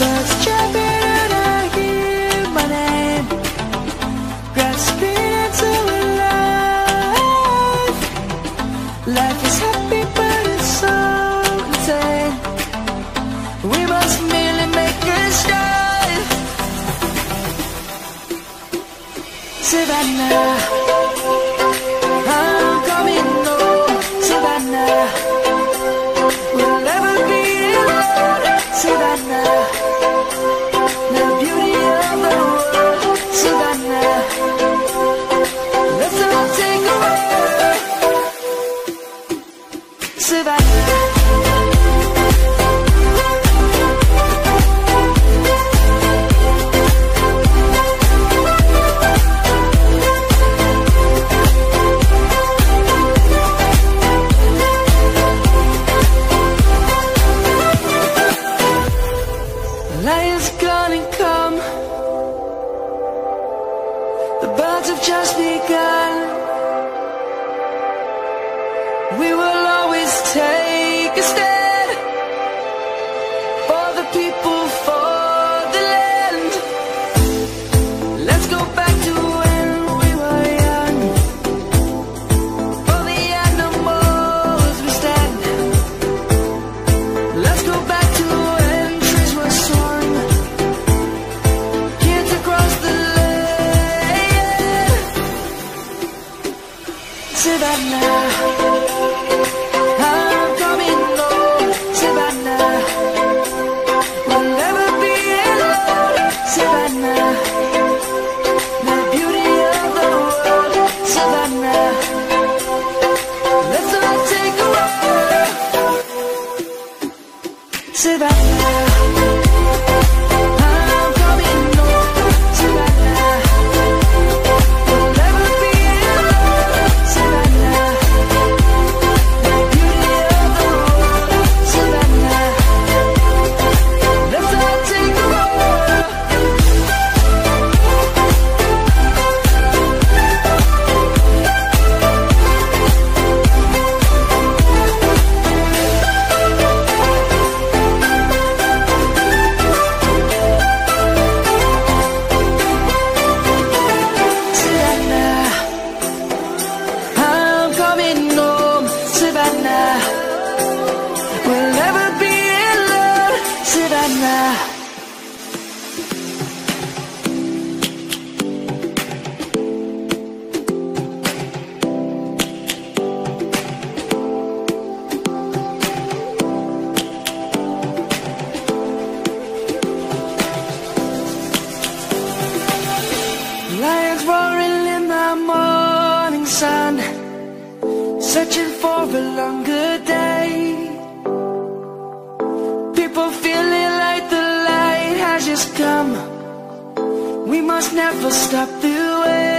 Birds jumping and I hear my name, grasping into a life. Life is happy but it's so insane. We must merely make a start. Savannah, we must never stop the way.